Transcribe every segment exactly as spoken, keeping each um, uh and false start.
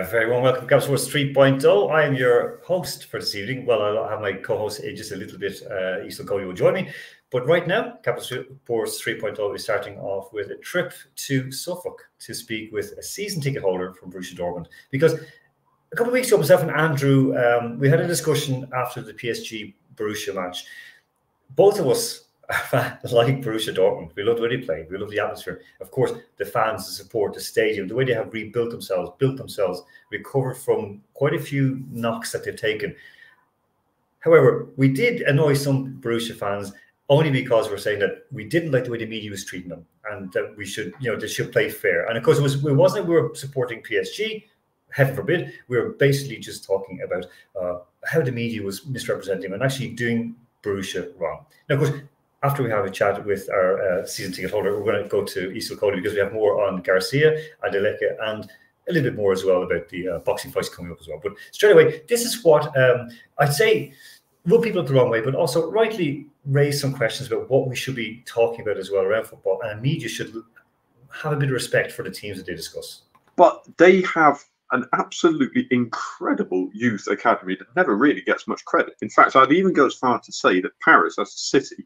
A very warm welcome to Capital Sports three point oh. I am your host for this evening. Well, I'll have my co-host in just a little bit. Uh, Iseult Cody will join me. But right now, Capital Sports three point oh is starting off with a trip to Suffolk to speak with a season ticket holder from Borussia Dortmund. Because a couple of weeks ago, myself and Andrew, um, we had a discussion after the P S G Borussia match. Both of us like Borussia Dortmund. We love the way they play. We love the atmosphere. Of course, the fans, the support, the stadium, the way they have rebuilt themselves, built themselves, recovered from quite a few knocks that they've taken. However, we did annoy some Borussia fans only because we're saying that we didn't like the way the media was treating them and that we should, you know, they should play fair. And of course, it, was, it wasn't we were supporting P S G. Heaven forbid. We were basically just talking about uh, how the media was misrepresenting and actually doing Borussia wrong. Now, of course, after we have a chat with our uh, season ticket holder, we're going to go to Iseult Cody because we have more on Garcia, Adeleke, and a little bit more as well about the uh, boxing fights coming up as well. But straight away, this is what um, I'd say rub people up the wrong way, but also rightly raise some questions about what we should be talking about as well around football. And media should have a bit of respect for the teams that they discuss. But they have an absolutely incredible youth academy that never really gets much credit. In fact, I'd even go as far to say that Paris, as a city,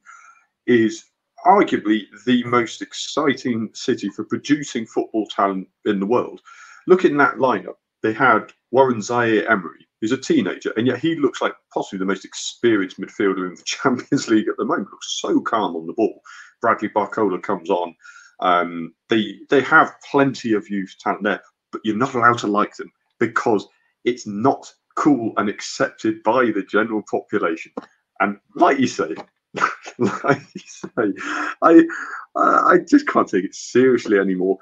is arguably the most exciting city for producing football talent in the world. Look in that lineup. They had Warren Zaire Emery, who's a teenager, and yet he looks like possibly the most experienced midfielder in the Champions League at the moment. Looks so calm on the ball. Bradley Barcola comes on. Um, they they have plenty of youth talent there, but you're not allowed to like them because it's not cool and accepted by the general population. And like you say, like you say, I, I just can't take it seriously anymore.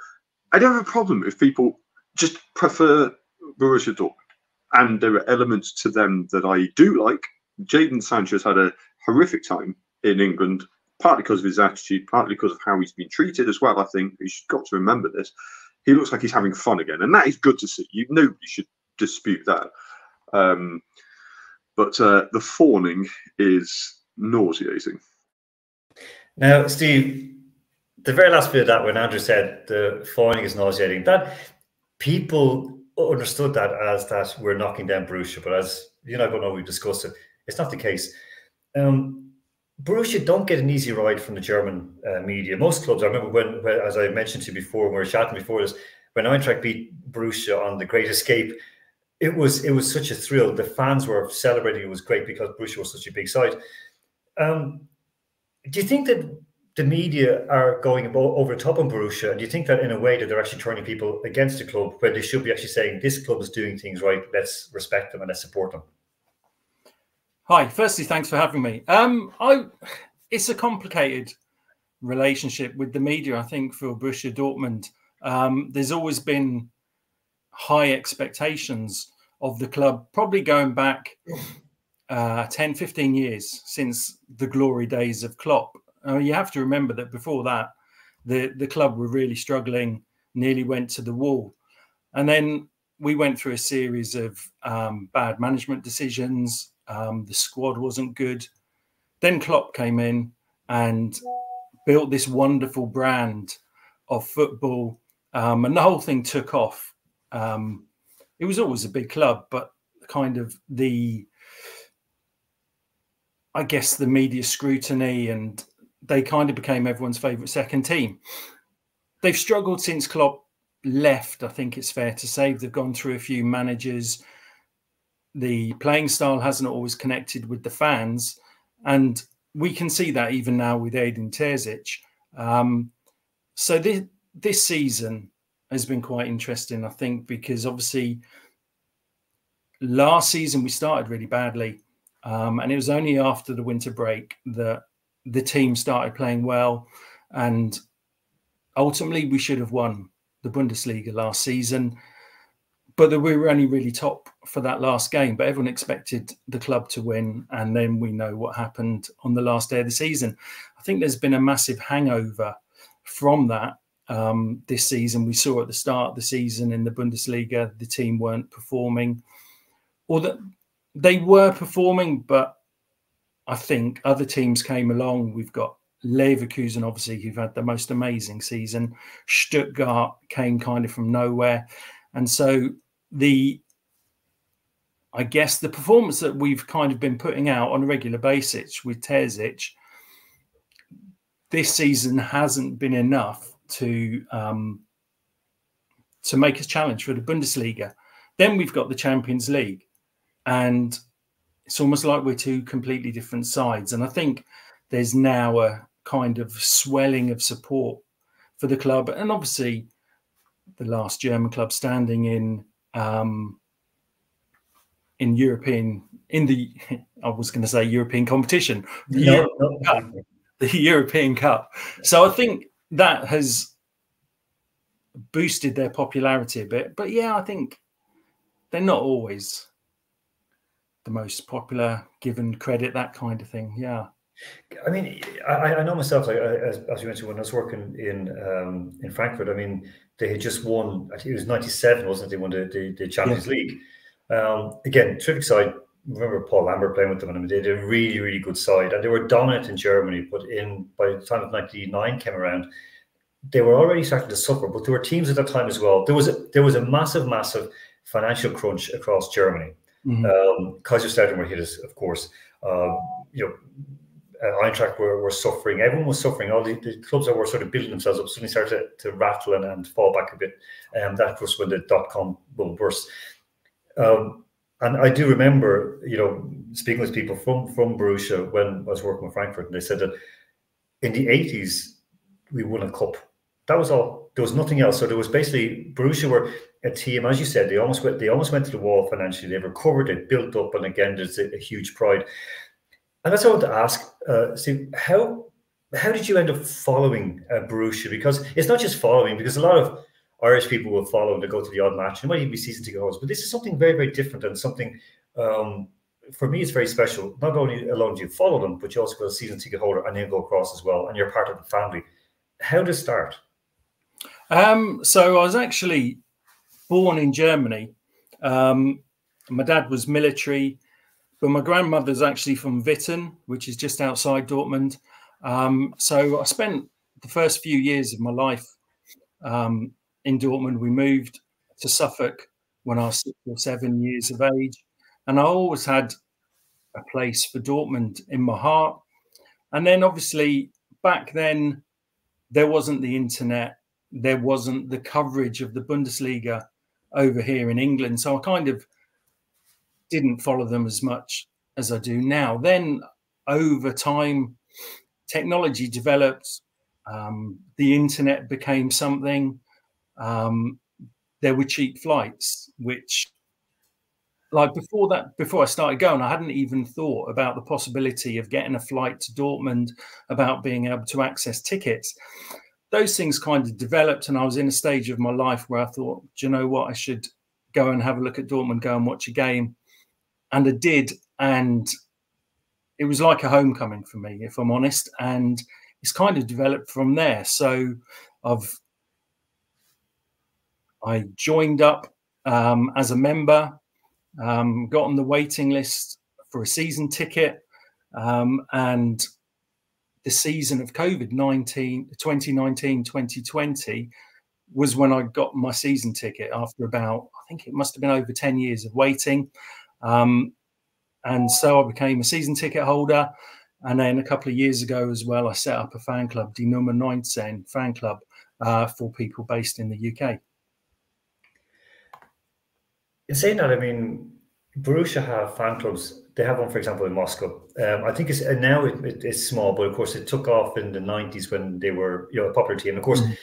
I don't have a problem if people just prefer Borussia Dortmund, and there are elements to them that I do like. Jadon Sancho's had a horrific time in England, partly because of his attitude, partly because of how he's been treated as well. I think he's got to remember this. He looks like he's having fun again, and that is good to see. You nobody should dispute that. Um, but uh, the fawning is nauseating. Now, Steve, the very last bit of that when Andrew said the fawning is nauseating, that people understood that as that we're knocking down Borussia, but as you and I both know, we've discussed it, it's not the case. Um, Borussia don't get an easy ride from the German uh, media. Most clubs, I remember when, when, as I mentioned to you before, when we were chatting before this, when Eintracht beat Borussia on the Great Escape, it was, it was such a thrill. The fans were celebrating. It was great because Borussia was such a big side. Um, do you think that the media are going over the top on Borussia? And do you think that in a way that they're actually turning people against the club where they should be actually saying, this club is doing things right, let's respect them and let's support them? Hi, firstly, thanks for having me. Um, I, it's a complicated relationship with the media, I think, for Borussia Dortmund. Um, there's always been high expectations of the club, probably going back Uh, ten, fifteen years since the glory days of Klopp. Uh, you have to remember that before that, the, the club were really struggling, nearly went to the wall. And then we went through a series of um, bad management decisions. Um, the squad wasn't good. Then Klopp came in and built this wonderful brand of football. Um, and the whole thing took off. Um, it was always a big club, but kind of the... I guess the media scrutiny, and they kind of became everyone's favourite second team. They've struggled since Klopp left, I think it's fair to say. They've gone through a few managers. The playing style hasn't always connected with the fans. And we can see that even now with Edin Terzic. Um, so this, this season has been quite interesting, I think, because obviously last season we started really badly. Um, and it was only after the winter break that the team started playing well. And ultimately, we should have won the Bundesliga last season. But that we were only really top for that last game. But everyone expected the club to win. And then we know what happened on the last day of the season. I think there's been a massive hangover from that um, this season. We saw at the start of the season in the Bundesliga, the team weren't performing. Or that... They were performing, but I think other teams came along. We've got Leverkusen, obviously, who've had the most amazing season. Stuttgart came kind of from nowhere. And so the, I guess, the performance that we've kind of been putting out on a regular basis with Terzic this season hasn't been enough to um, to make us challenge for the Bundesliga. Then we've got the Champions League, and it's almost like we're two completely different sides. And I think there's now a kind of swelling of support for the club, and obviously the last German club standing in um, in European in the I was going to say European competition, the, no, European no. Cup, the European Cup. So I think that has boosted their popularity a bit. But yeah, I think they're not always the most popular, given credit, that kind of thing. Yeah. I mean, I, I know myself, like, as, as you mentioned, when I was working in um, in Frankfurt, I mean, they had just won, I think it was ninety-seven, wasn't it? They won the, the, the Champions yeah. League. Um, again, terrific side. Remember Paul Lambert playing with them, and they did a really, really good side. And they were dominant in Germany, but in by the time of ninety-nine came around, they were already starting to suffer. But there were teams at that time as well. There was a, there was a massive, massive financial crunch across Germany. Mm-hmm. um, Kaiser Stadion were hit us, of course. Uh, you know, Uh, Eintracht were, were suffering. Everyone was suffering. All the, the clubs that were sort of building themselves up suddenly started to, to rattle and, and fall back a bit. Um, that was when the dot-com bubble burst. Um, and I do remember, you know, speaking with people from, from Borussia when I was working with Frankfurt, and they said that in the eighties, we won a cup. That was all. There was nothing else. So there was basically, Borussia were a team, as you said, they almost went, they almost went to the wall financially. They recovered, they built up, and again, there's a, a huge pride. And that's all I want to ask, uh, Steve, how how did you end up following uh, Borussia? Because it's not just following, because a lot of Irish people will follow and they go to the odd match. It might even be season ticket holders, but this is something very, very different, and something, um, for me, it's very special. Not only alone do you follow them, but you also go to a season ticket holder and then go across as well, and you're part of the family. How did it start? Um, so I was actually born in Germany. Um, my dad was military. But my grandmother's actually from Witten, which is just outside Dortmund. Um, so I spent the first few years of my life um, in Dortmund. We moved to Suffolk when I was six or seven years of age. And I always had a place for Dortmund in my heart. And then obviously back then, there wasn't the internet. There wasn't the coverage of the Bundesliga over here in England. So I kind of didn't follow them as much as I do now. Then over time, technology developed. Um, the internet became something. Um, there were cheap flights, which, like before that, before I started going, I hadn't even thought about the possibility of getting a flight to Dortmund, about being able to access tickets. Those things kind of developed, and I was in a stage of my life where I thought, do you know what, I should go and have a look at Dortmund, go and watch a game. And I did, and it was like a homecoming for me, if I'm honest. And it's kind of developed from there. So I've I joined up um, as a member, um, got on the waiting list for a season ticket, um, and the season of COVID nineteen, twenty nineteen twenty twenty, was when I got my season ticket after about, I think it must have been over ten years of waiting. Um, and so I became a season ticket holder. And then a couple of years ago as well, I set up a fan club, Die Nummer nineteen fan club, uh, for people based in the U K. In saying that, I mean, Borussia have fan clubs. They have one, for example, in Moscow. Um, I think it's and now it, it, it's small, but of course it took off in the nineties when they were, you know, a popular team. Of course, mm-hmm.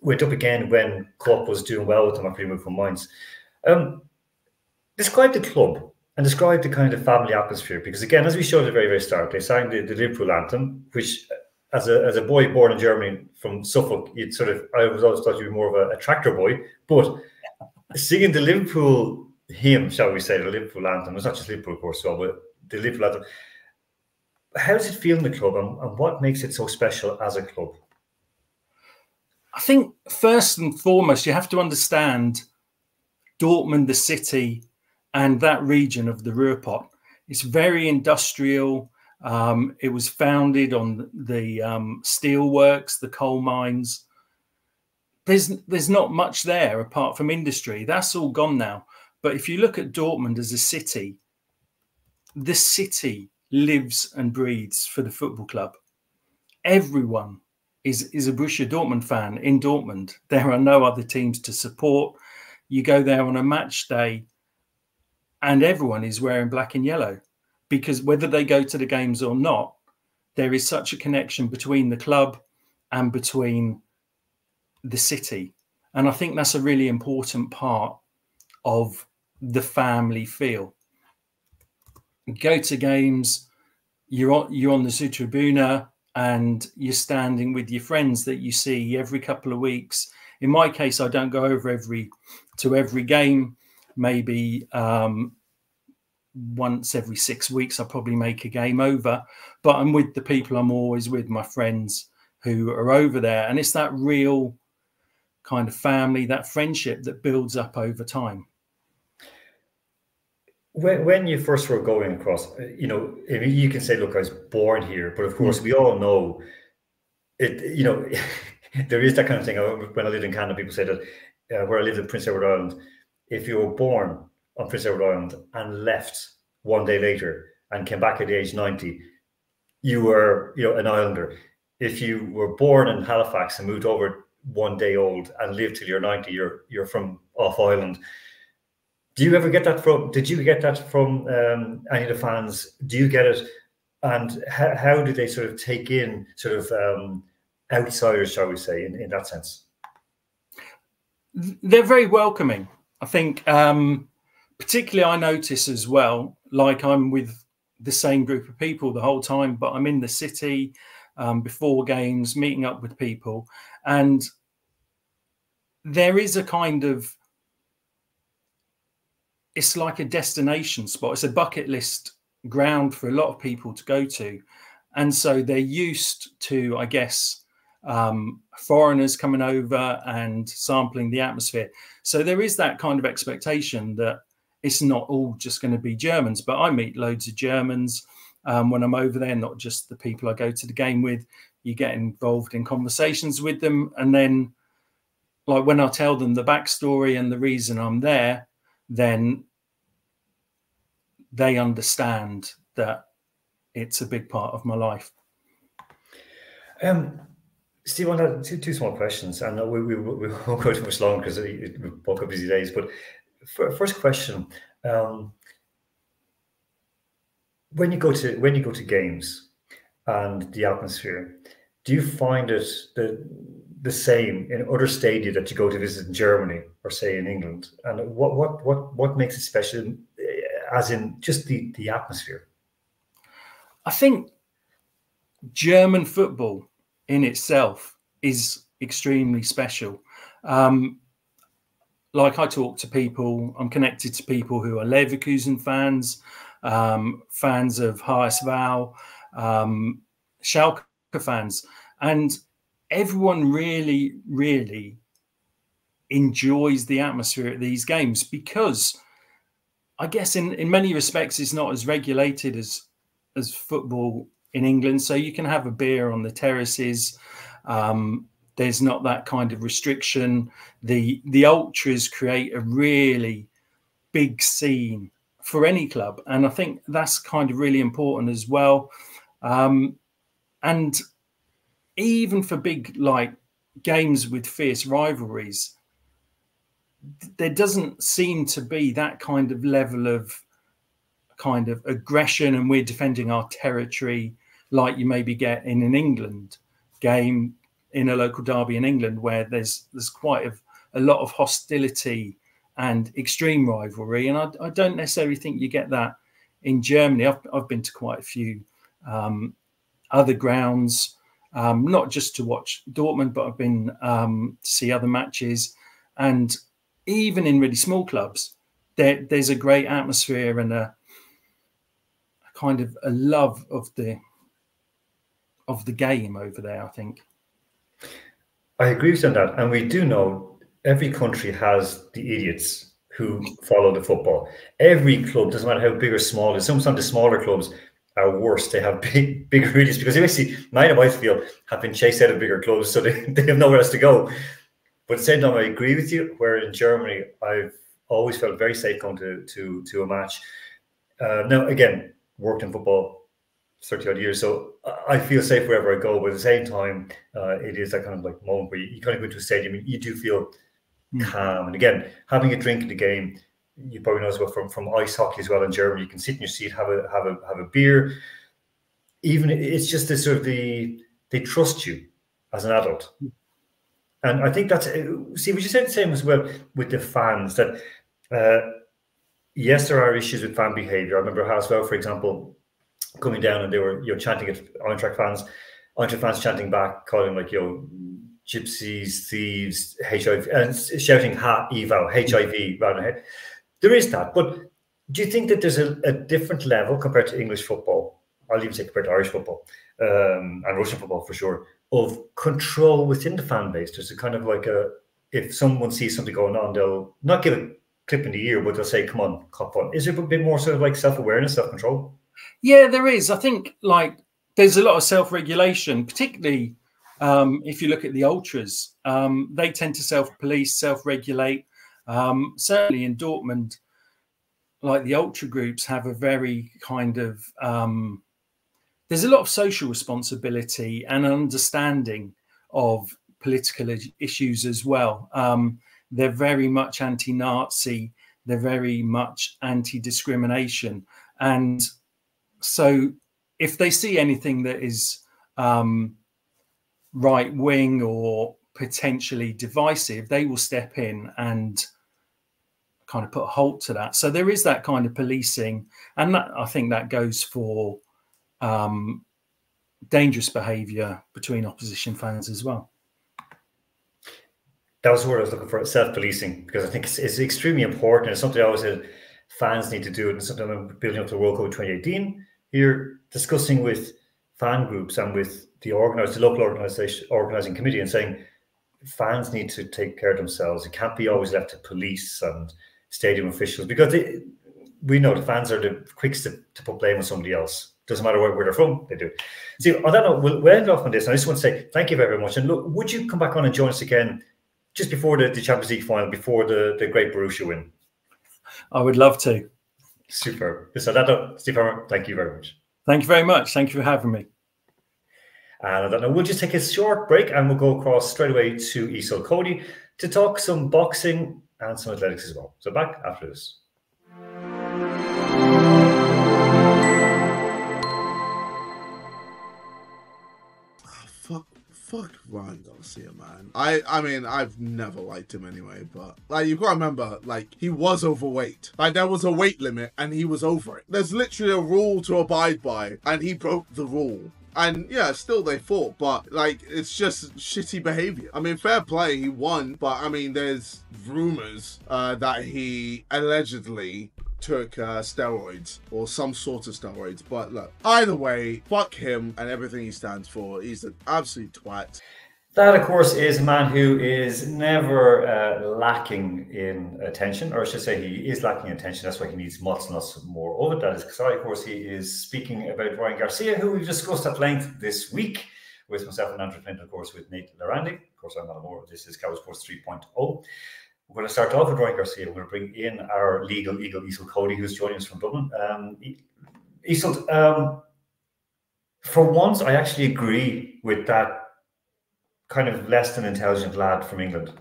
went up again when Klopp was doing well with them after he moved from Mainz. Um, Describe the club and describe the kind of family atmosphere, because again, as we showed at the very, very start, they sang the, the Liverpool anthem, which as a, as a boy born in Germany from Suffolk, you'd sort of, I was always thought you'd be more of a, a tractor boy, but singing the Liverpool hymn, shall we say, the Liverpool anthem, it's not just Liverpool, of course, well, but the Liverpool anthem. How does it feel in the club, and, and what makes it so special as a club? I think first and foremost, you have to understand Dortmund, the city, and that region of the Ruhrpot. It's very industrial. Um, it was founded on the um, steelworks, the coal mines. There's, there's not much there apart from industry. That's all gone now. But if you look at Dortmund as a city, the city lives and breathes for the football club. Everyone is, is a Borussia Dortmund fan in Dortmund. There are no other teams to support. You go there on a match day and everyone is wearing black and yellow, because whether they go to the games or not, there is such a connection between the club and between the city. And I think that's a really important part of the family feel. Go to games, you're on, you're on the Südtribüne and you're standing with your friends that you see every couple of weeks. In my case, I don't go over every to every game. Maybe um, once every six weeks, I probably make a game over. But I'm with the people I'm always with, my friends who are over there. And it's that real kind of family, that friendship that builds up over time. When, when you first were going across, you know, you can say, look, I was born here. But of course, mm. we all know it, you know, there is that kind of thing. When I lived in Canada, people say that uh, where I lived in Prince Edward Island, if you were born on Prince Edward Island and left one day later and came back at the age ninety, you were, you know, an Islander. If you were born in Halifax and moved over one day old and lived till you're ninety, you're you're from off Ireland. Do you ever get that from? Did you get that from um, any of the fans? Do you get it? And how, how do they sort of take in sort of um, outsiders, shall we say, in, in that sense? They're very welcoming. I think um, particularly I notice as well, like I'm with the same group of people the whole time, but I'm in the city um, before games, meeting up with people. And there is a kind of, it's like a destination spot. It's a bucket list ground for a lot of people to go to. And so they're used to, I guess, um, foreigners coming over and sampling the atmosphere. So there is that kind of expectation that it's not all just going to be Germans, but I meet loads of Germans um, when I'm over there, not just the people I go to the game with. You get involved in conversations with them. And then, like, when I tell them the backstory and the reason I'm there, then they understand that it's a big part of my life. Um, Steve, I had two, two small questions. And we, we, we won't go too much longer because we've both got busy days. But for, first question, um, when you go to when you go to games, and the atmosphere, do you find it the, the same in other stadia that you go to visit in Germany or say in England? And what what what what makes it special, as in just the, the atmosphere? I think German football in itself is extremely special. Um, like I talk to people, I'm connected to people who are Leverkusen fans, um, fans of H S V, um Schalke fans, and everyone really really enjoys the atmosphere at these games, because I guess in in many respects it's not as regulated as as football in England, so you can have a beer on the terraces. Um there's not that kind of restriction. The the ultras create a really big scene for any club, and I think that's kind of really important as well. Um, and even for big, like, games with fierce rivalries, there doesn't seem to be that kind of level of kind of aggression and we're defending our territory like you maybe get in an England game, in a local derby in England, where there's there's quite a, a lot of hostility and extreme rivalry. And I, I don't necessarily think you get that in Germany. I've, I've been to quite a few um other grounds, um not just to watch Dortmund, but I've been um to see other matches, and even in really small clubs there there's a great atmosphere and a, a kind of a love of the of the game over there. I think I agree with you on that, and we do know every country has the idiots who follow the football. Every club, doesn't matter how big or small it is, sometimes the smaller clubs are worse. They have big, bigger idiots, because they basically, mine and my field, have been chased out of bigger clubs, so they, they have nowhere else to go. But at the same time, I agree with you, where in Germany, I've always felt very safe going to to to a match. Uh, now, again, worked in football thirty odd years, so I feel safe wherever I go. But at the same time, uh, it is that kind of like moment where you, you kind of go to a stadium and you do feel mm. calm. And again, having a drink in the game, you probably know as well from from ice hockey as well in Germany. You can sit in your seat, have a have a have a beer. Even it's just this sort of the they trust you as an adult. Mm. And I think that's, see, we just said the same as well with the fans, that, uh, yes, there are issues with fan behaviour. I remember Haswell, for example, coming down and they were, you know, chanting at Eintracht fans, Eintracht fans chanting back, calling like, you know, gypsies, thieves, H I V, and shouting, ha, evil, H I V, rather. There is that. But do you think that there's a, a different level compared to English football? I'll even say compared to Irish football um, and Russian football for sure, of control within the fan base. There's a kind of like a, if someone sees something going on, they'll not give a clip in the ear, but they'll say, come on, cop on. Is there a bit more sort of like self-awareness, self-control? Yeah, there is. I think like there's a lot of self-regulation, particularly um, if you look at the ultras. Um, they tend to self-police, self-regulate. Um, certainly in Dortmund, like the ultra groups have a very kind of... Um, there's a lot of social responsibility and understanding of political issues as well. Um, they're very much anti-Nazi. They're very much anti-discrimination. And so if they see anything that is um, right-wing or potentially divisive, they will step in and kind of put a halt to that. So there is that kind of policing. And that, I think that goes for... Um, dangerous behaviour between opposition fans as well. That was the word I was looking for, self-policing, because I think it's, it's extremely important. It's something I always said fans need to do, and something I'm building up to World Cup twenty eighteen here, discussing with fan groups and with the organised, the local organisation, organising committee, and saying fans need to take care of themselves. It can't be always left to police and stadium officials, because they, we know the fans are the quickest to, to put blame on somebody else. Doesn't matter where, where they're from, they do. See, on that note, we'll, we'll end off on this. And I just want to say thank you very, very much. And look, would you come back on and join us again just before the, the Champions League final, before the, the great Borussia win? I would love to. Super. So that note, Steve Hammer, thank you very much. Thank you very much. Thank you for having me. And on that note, we'll just take a short break and we'll go across straight away to Iseult Cody to talk some boxing and some athletics as well. So back after this. Fuck Ryan Garcia, man. I I mean, I've never liked him anyway, but like, you've got to remember, like, he was overweight. Like, there was a weight limit and he was over it. There's literally a rule to abide by, and he broke the rule. And yeah, still they fought, but like, it's just shitty behavior. I mean, fair play, he won, but I mean, there's rumors uh, that he allegedly took uh, steroids or some sort of steroids. But look, either way, fuck him and everything he stands for. He's an absolute twat. That, of course, is a man who is never uh, lacking in attention, or I should say he is lacking in attention. That's why he needs lots and lots more of it. That is Kasai. Of course, he is speaking about Ryan Garcia, who we've discussed at length this week with myself and Andrew Clinton, of course, with Nate Larandi. Of course, I'm not more. This is Capital Sports three point oh. We're going to start off with Ryan Garcia. We're going to bring in our legal eagle, Iseult Cody, who's joining us from Dublin. Um, Iseult, um, for once, I actually agree with that kind of less than intelligent lad from England.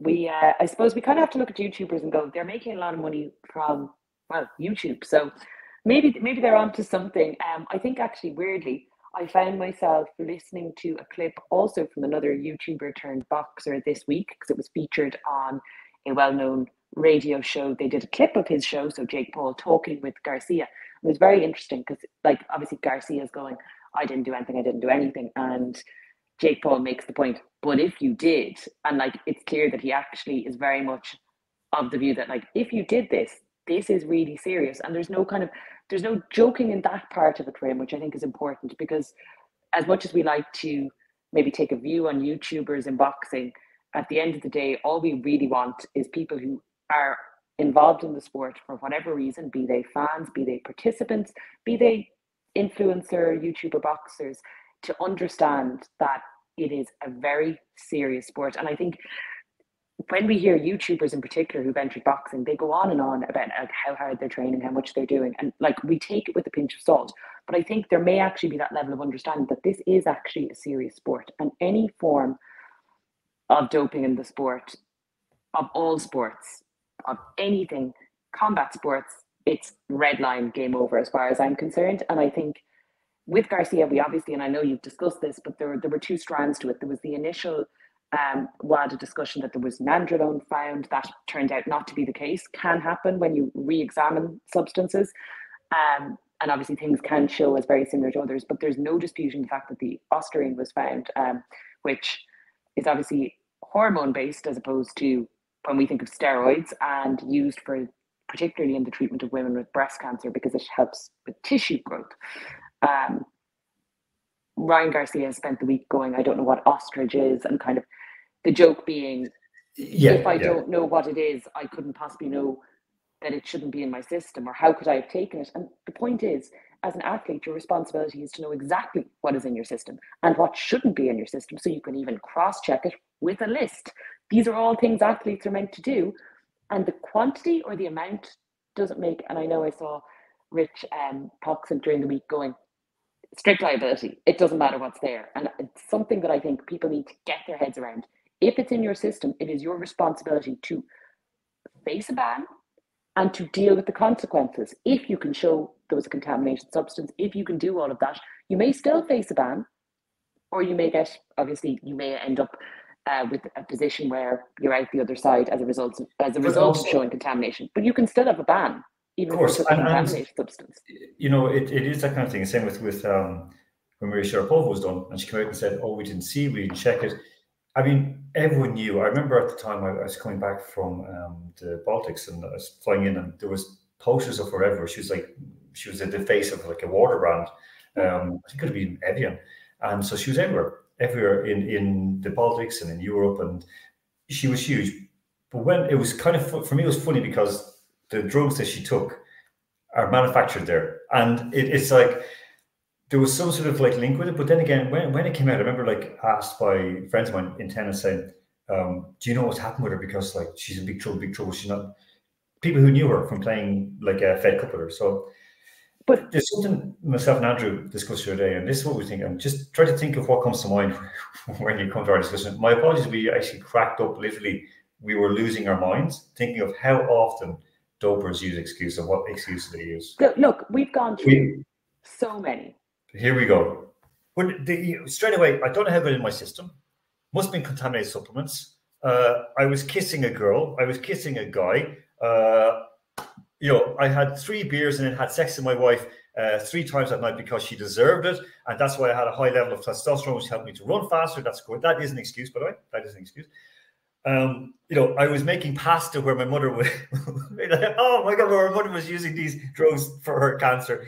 We, uh, I suppose we kind of have to look at YouTubers and go, they're making a lot of money from, well, YouTube. So maybe maybe they're onto something. Um, I think actually, weirdly, I found myself listening to a clip also from another YouTuber turned boxer this week, because it was featured on a well-known radio show. They did a clip of his show, so Jake Paul talking with Garcia. It was very interesting because, like, obviously Garcia's going, I didn't do anything, I didn't do anything. And Jake Paul makes the point, but if you did, and like, it's clear that he actually is very much of the view that like, if you did this, this is really serious. And there's no kind of, there's no joking in that part of it for him, which I think is important, because as much as we like to maybe take a view on YouTubers in boxing, at the end of the day, all we really want is people who are involved in the sport for whatever reason, be they fans, be they participants, be they influencer, YouTuber, boxers, to understand that it is a very serious sport. And I think when we hear YouTubers in particular who've entered boxing, they go on and on about like how hard they're training, how much they're doing. And like, we take it with a pinch of salt, but I think there may actually be that level of understanding that this is actually a serious sport, and any form of doping in the sport, of all sports, of anything, combat sports, it's red line, game over as far as I'm concerned. And I think with Garcia, we obviously, and I know you've discussed this, but there, there were two strands to it. There was the initial um, WADA discussion that there was nandrolone found. That turned out not to be the case. Can happen when you re-examine substances. Um, and obviously things can show as very similar to others, but there's no disputing the fact that the ostarine was found, um, which is obviously hormone-based as opposed to when we think of steroids, and used for particularly in the treatment of women with breast cancer because it helps with tissue growth. Um, Ryan Garcia spent the week going, I don't know what ostrich is, and kind of the joke being, yeah, if I yeah. don't know what it is, I couldn't possibly know that it shouldn't be in my system, or how could I have taken it? And the point is, as an athlete, your responsibility is to know exactly what is in your system and what shouldn't be in your system, so you can even cross-check it with a list. These are all things athletes are meant to do, and the quantity or the amount doesn't make, and I know I saw Rich um, Poxon during the week going, strict liability, it doesn't matter what's there. And it's something that I think people need to get their heads around. If it's in your system, it is your responsibility to face a ban and to deal with the consequences. If you can show there was a contaminated substance, if you can do all of that, you may still face a ban, or you may get, obviously, you may end up Uh, with a position where you're out the other side as a result of, as a result also, of showing contamination, but you can still have a ban, even of course, if it's a contaminated substance. You know, it, it is that kind of thing. Same with with um, when Maria Sharapova was done, and she came out and said, "Oh, we didn't see, we didn't check it." I mean, everyone knew. I remember at the time I, I was coming back from um, the Baltics, and I was flying in, and there was posters of her everywhere. She was like, she was at the face of like a water brand. Um, I think it could have been Evian, and so she was everywhere. everywhere in, in the Baltics and in Europe, and she was huge. But when it was kind of, for me, it was funny because the drugs that she took are manufactured there. And it, it's like, there was some sort of like link with it. But then again, when, when it came out, I remember like asked by friends of mine in tennis saying, um, do you know what's happened with her? Because like, she's in big trouble, big trouble. She's not, people who knew her from playing like a Fed Cup with her. So, but there's something myself and Andrew discussed the other day, and this is what we think. I'm just trying to think of what comes to mind when you come to our discussion. My apologies, we actually cracked up. Literally, we were losing our minds thinking of how often dopers use excuse and what excuses they use. Look, we've gone through we, so many. Here we go. When the, straight away, I don't know how good in my system. Must have been contaminated supplements. Uh, I was kissing a girl. I was kissing a guy. Uh, You know, I had three beers and then had sex with my wife uh, three times that night because she deserved it. And that's why I had a high level of testosterone, which helped me to run faster. That's good. That is an excuse, by the way. That is an excuse. Um, you know, I was making pasta where my mother was... oh, my God, where my mother was using these drugs for her cancer.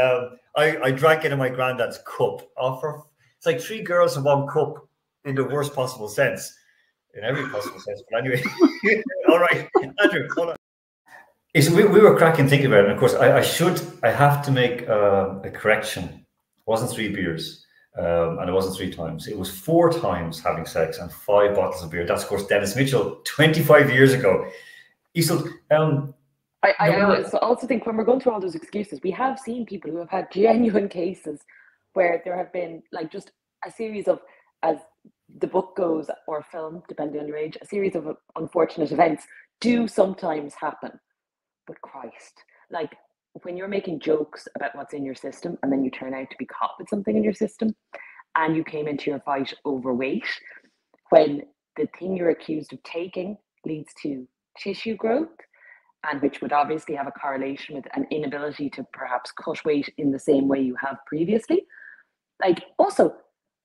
Um, I, I drank it in my granddad's cup. Oh, for, it's like three girls in one cup in the worst possible sense. In every possible sense. But anyway, all right. Andrew, hold on. It's, we, we were cracking thinking about it, and of course, I, I should, I have to make uh, a correction. It wasn't three beers, um, and it wasn't three times. It was four times having sex and five bottles of beer. That's, of course, Dennis Mitchell, twenty-five years ago. Iseult, um, I, I no also, also think when we're going through all those excuses, we have seen people who have had genuine cases where there have been, like, just a series of, as the book goes, or film, depending on your age, a series of unfortunate events do sometimes happen. But Christ, like when you're making jokes about what's in your system and then you turn out to be caught with something in your system and you came into your fight overweight, when the thing you're accused of taking leads to tissue growth, and which would obviously have a correlation with an inability to perhaps cut weight in the same way you have previously. Like also,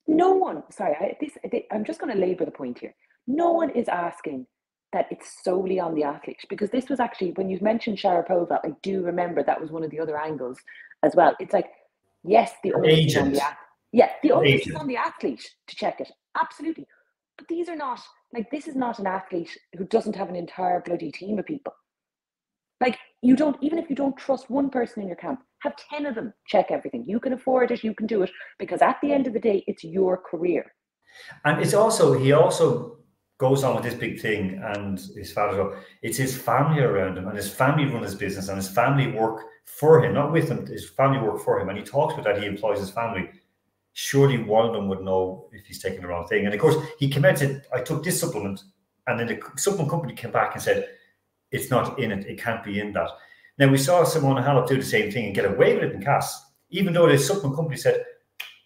no one, sorry, I, this, I'm just going to labor the point here. No one is asking that it's solely on the athlete, because this was actually, when you mentioned Sharapova, I do remember that was one of the other angles as well. It's like, yes, the onus is on the athlete. Yeah, the onus is on the athlete to check it. Absolutely. But these are not, like, this is not an athlete who doesn't have an entire bloody team of people. Like, you don't, even if you don't trust one person in your camp, have ten of them check everything. You can afford it, you can do it, because at the end of the day, it's your career. And it's also, he also goes on with this big thing, and his father's up. It's his family around him, and his family run his business, and his family work for him, not with him. His family work for him, and he talks about that he employs his family. Surely one of them would know if he's taking the wrong thing. And of course, he commented, I took this supplement, and then the supplement company came back and said, it's not in it. It can't be in that. Now, we saw Simone Hallop do the same thing and get away with it in C A S, even though the supplement company said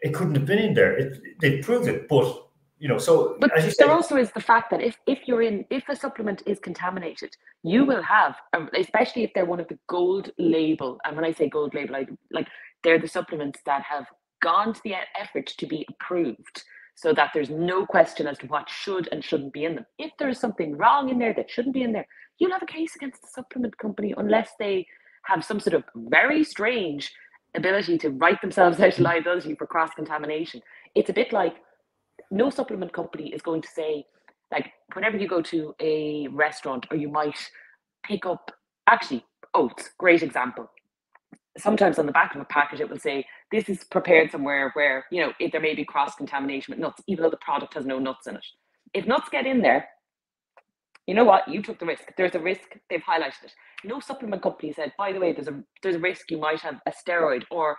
it couldn't have been in there. It, they proved it, but, you know, so... But as you there said, also is the fact that if, if you're in, if a supplement is contaminated, you will have, especially if they're one of the gold label, and when I say gold label, I, like, they're the supplements that have gone to the effort to be approved so that there's no question as to what should and shouldn't be in them. If there is something wrong in there that shouldn't be in there, you'll have a case against the supplement company unless they have some sort of very strange ability to write themselves out of liability for cross-contamination. It's a bit like no supplement company is going to say, like, whenever you go to a restaurant or you might pick up, actually, oats, great example. Sometimes on the back of a package, it will say, this is prepared somewhere where, you know, if there may be cross-contamination with nuts, even though the product has no nuts in it. If nuts get in there, you know what? You took the risk. There's a risk. They've highlighted it. No supplement company said, by the way, there's a there's a risk you might have a steroid or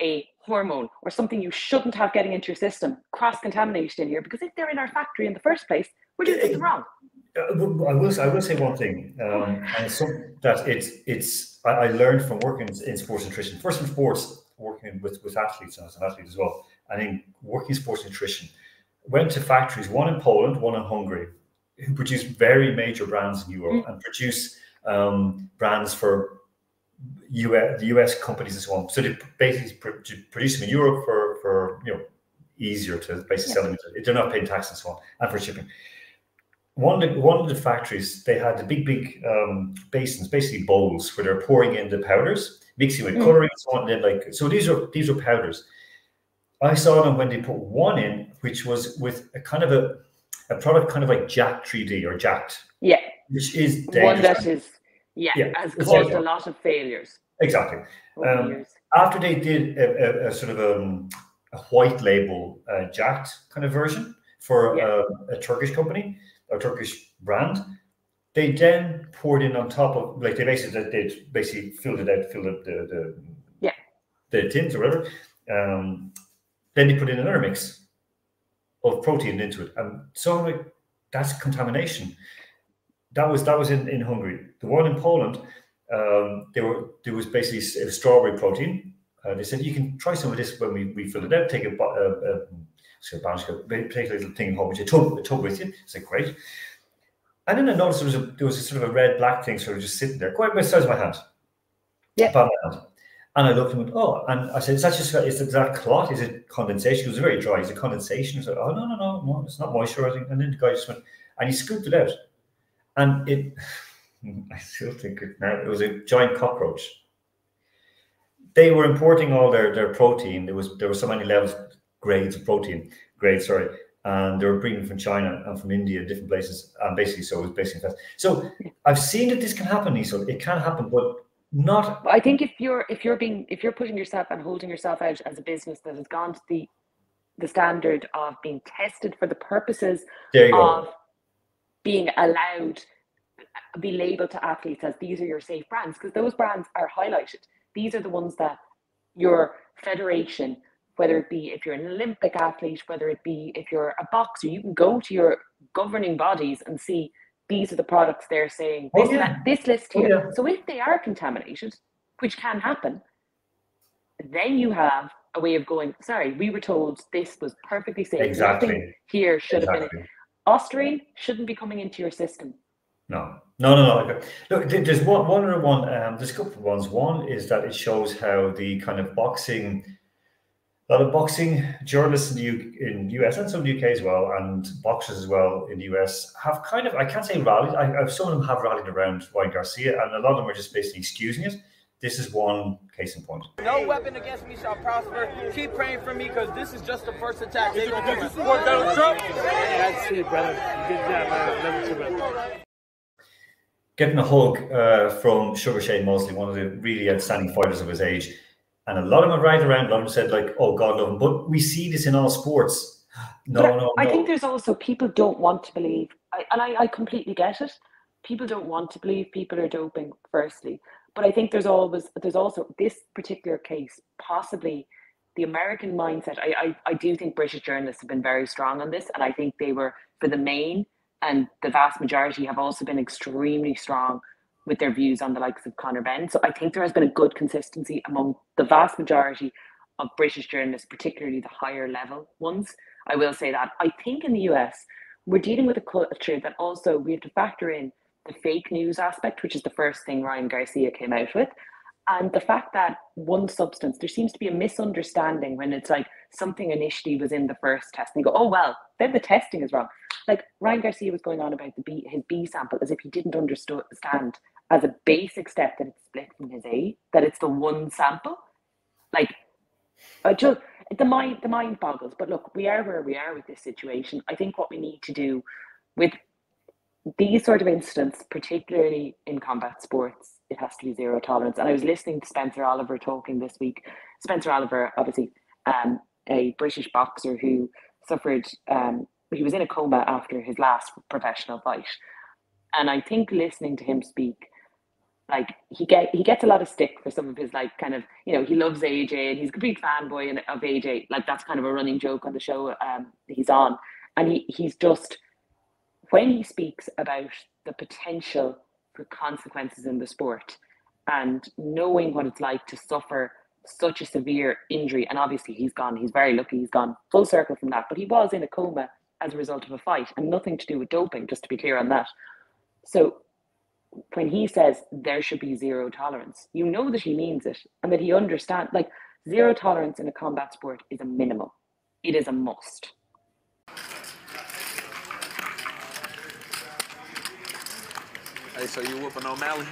a hormone or something you shouldn't have getting into your system, cross-contamination in here, because if they're in our factory in the first place, we're doing something wrong. I will say, I will say one thing, um, and it's something that it's, it's I, I learned from working in sports nutrition, first in sports, working with, with athletes, and as an athlete as well, and in working in sports nutrition, went to factories, one in Poland, one in Hungary, who produce very major brands in Europe mm. and produce um, brands for U S, the U S companies and so on. So they basically produce them in Europe for, for you know, easier to basically yeah. sell them. They're not paying tax and so on, and for shipping. One of, the, one of the factories, they had the big, big um, basins, basically bowls, where they're pouring in the powders, mixing with mm. coloring and so on. And like, so these are, these are powders. I saw them when they put one in, which was with a kind of a, a product kind of like Jack three D or Jacked. Yeah. Which is dangerous. One that is, yeah, yeah has caused a lot of failures. Exactly. Um, after they did a, a, a sort of a, a white label uh, Jacked kind of version for yeah. a, a Turkish company, a Turkish brand, they then poured in on top of, like, they basically, they basically filled it out, filled up the, the, yeah. the tins or whatever. Um, then they put in another mix of protein into it, and so like, that's contamination. That was that was in, in Hungary. The one in Poland, um, there were there was basically strawberry protein. Uh, they said you can try some of this when we, we fill it out. Take a, a, a, so take a little thing home, which a tub, a tub with you. It's like great. And then I noticed there was a, there was a sort of a red black thing sort of just sitting there, quite about the size of my hand. Yeah. About my hand. And I looked and went, oh, and I said, is that just, is that clot? Is it condensation? It was very dry. Is it condensation? I said, oh, no, no, no, no, it's not moisturizing. And then the guy just went, and he scooped it out. And it, I still think it now, it was a giant cockroach. They were importing all their, their protein. There was, there were so many levels, grades of protein, grades, sorry. And they were bringing from China and from India, different places. And basically, so it was basically, so I've seen that this can happen, Iseult. It can happen, but not I think if you're if you're being if you're putting yourself and holding yourself out as a business that has gone to the the standard of being tested for the purposes there you of go. Being allowed be labeled to athletes as these are your safe brands, because those brands are highlighted. These are the ones that your federation, whether it be if you're an Olympic athlete, whether it be if you're a boxer, you can go to your governing bodies and see these are the products they're saying, this, oh, yeah. this list here. Oh, yeah. So if they are contaminated, which can happen, then you have a way of going, sorry, we were told this was perfectly safe. Exactly. Nothing here should exactly. have been. Ostarine shouldn't be coming into your system. No, no, no, no. Look, there's one, one other one, um, there's a couple of ones. One is that it shows how the kind of boxing, a lot of boxing journalists in the U in U S and some in the U K as well, and boxers as well in the U S have kind of, I can't say rallied, I, I, some of them have rallied around Ryan Garcia, and a lot of them are just basically excusing it. This is one case in point. No weapon against me shall prosper. Keep praying for me, because this is just the first attack. Did you support Donald Trump? That's it, brother. You did that, man. Getting a hug uh, from Sugar Shane Mosley, one of the really outstanding fighters of his age. And a lot of them right around, a lot of them said, like, oh, God love them. But we see this in all sports. No, but no, I no. I think there's also people don't want to believe I, and I, I completely get it. People don't want to believe people are doping, firstly. But I think there's always, there's also this particular case, possibly the American mindset. I, I, I do think British journalists have been very strong on this. And I think they were, for the main and the vast majority, have also been extremely strong with their views on the likes of Conor Benn. So I think there has been a good consistency among the vast majority of British journalists, particularly the higher level ones. I will say that. I think in the U S, we're dealing with a culture that also we have to factor in the fake news aspect, which is the first thing Ryan Garcia came out with. And the fact that one substance, there seems to be a misunderstanding when it's like something initially was in the first test and you go, oh, well, then the testing is wrong. Like Ryan Garcia was going on about the B, his B sample as if he didn't understand as a basic step that it's split from his A, that it's the one sample. Like, I just, the mind, the mind boggles. But look, we are where we are with this situation. I think what we need to do with these sort of incidents, particularly in combat sports, it has to be zero tolerance. And I was listening to Spencer Oliver talking this week. Spencer Oliver, obviously, um, a British boxer who suffered, um, he was in a coma after his last professional fight. And I think listening to him speak, like he get he gets a lot of stick for some of his like kind of, you know, he loves A J and he's a complete fanboy and of A J. Like that's kind of a running joke on the show um, he's on. And he he's just, when he speaks about the potential for consequences in the sport and knowing what it's like to suffer such a severe injury, and obviously he's gone, he's very lucky, he's gone full circle from that, but he was in a coma as a result of a fight and nothing to do with doping, just to be clear on that. So when he says there should be zero tolerance, you know that he means it and that he understands, like zero tolerance in a combat sport is a minimum. It is a must. Hey, so you whooping O'Malley?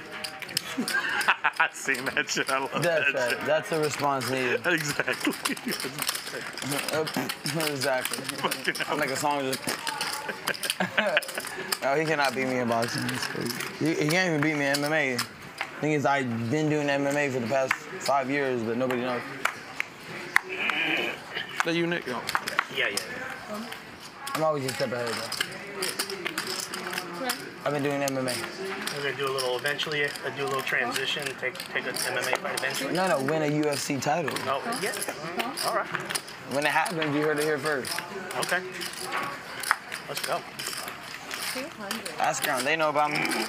I've seen that shit. I love that's that right. shit. That's the response needed. Exactly. Exactly. Fucking like a song just... No, he cannot beat me in boxing. He, he can't even beat me in M M A. Thing is, I've been doing M M A for the past five years, but nobody knows. That you, Nick? No. Yeah, yeah, yeah. I'm always a step ahead of you. I've been doing M M A. We're gonna do a little eventually. I do a little transition. Take take an M M A fight eventually. No, no, win a U F C title. No, oh, yeah. All right. When it happens, you heard it here first. Okay. Let's go. two hundred. Ask around. They know about me.